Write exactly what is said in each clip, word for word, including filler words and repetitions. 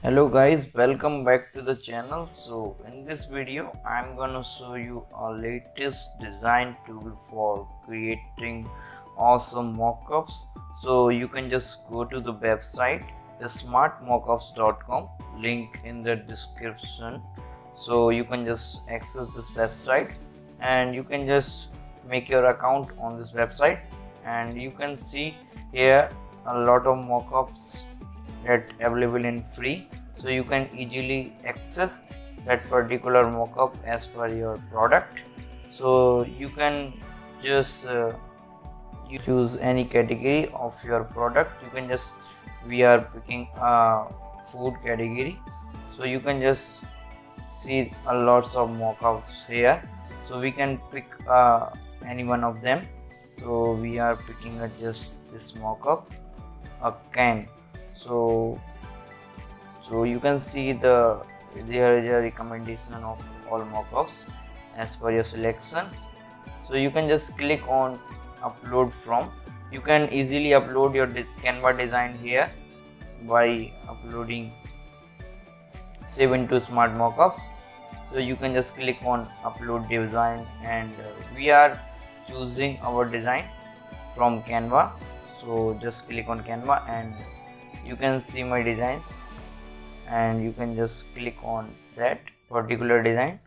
Hello guys, welcome back to the channel. So in this video I'm gonna show you our latest design tool for creating awesome mockups. So you can just go to the website, the smart mockups dot com, link in the description. So you can just access this website and you can just make your account on this website, and you can see here a lot of mockups that available in free, so you can easily access that particular mockup as per your product. So you can just uh, you choose any category of your product. You can just, we are picking a food category, so you can just see a lots of mockups here, so we can pick uh, any one of them. So we are picking uh, just this mockup, a can. So, so you can see the there is a recommendation of all mockups as per your selections. So you can just click on upload from. You can easily upload your Canva design here by uploading, save into smart mockups. So you can just click on upload design, and we are choosing our design from Canva. So just click on Canva and you can see my designs, and you can just click on that particular design,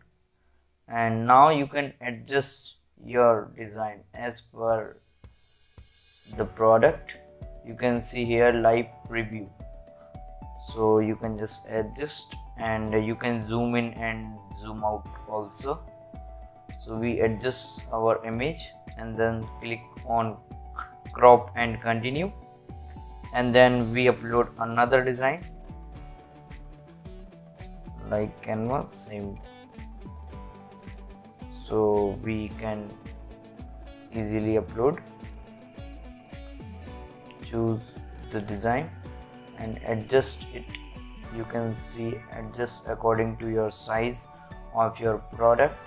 and now you can adjust your design as per the product. You can see here live preview, so you can just adjust, and you can zoom in and zoom out also. So we adjust our image and then click on crop and continue, and then we upload another design like Canva, same. So we can easily upload, choose the design and adjust it. You can see adjust according to your size of your product,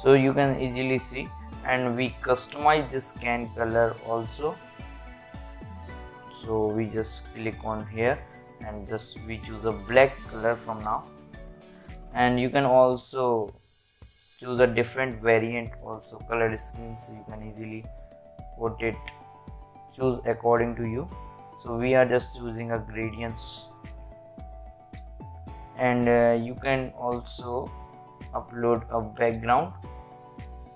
so you can easily see, and we customize this can color also. So we just click on here and just we choose a black color from now, and you can also choose a different variant also, color schemes. You can easily put it, choose according to you. So we are just choosing a gradients, and uh, you can also upload a background.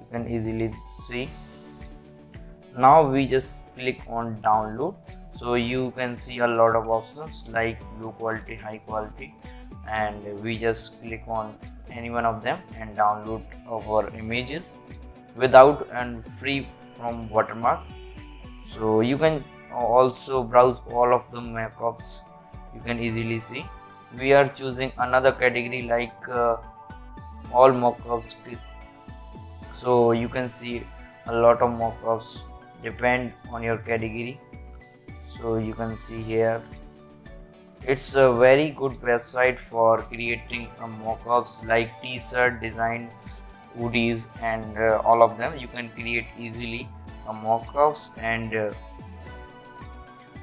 You can easily see. Now we just click on download. So you can see a lot of options like low quality, high quality, and we just click on any one of them and download our images without and free from watermarks. So you can also browse all of the mockups. You can easily see. We are choosing another category like uh, all mockups. So you can see a lot of mockups depend on your category. So you can see here, it's a very good website for creating uh, mockups like t-shirt designs, hoodies, and uh, all of them. You can create easily uh, mockups, and uh,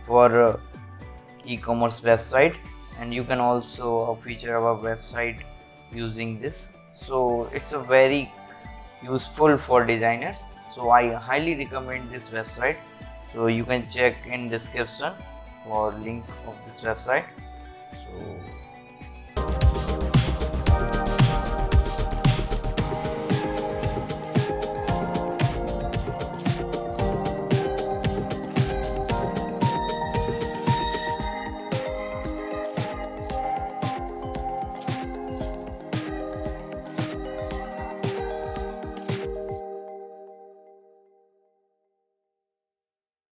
for uh, e-commerce website, and you can also uh, feature our website using this. So it's a very useful for designers. So I highly recommend this website. So you can check in description for link of this website. So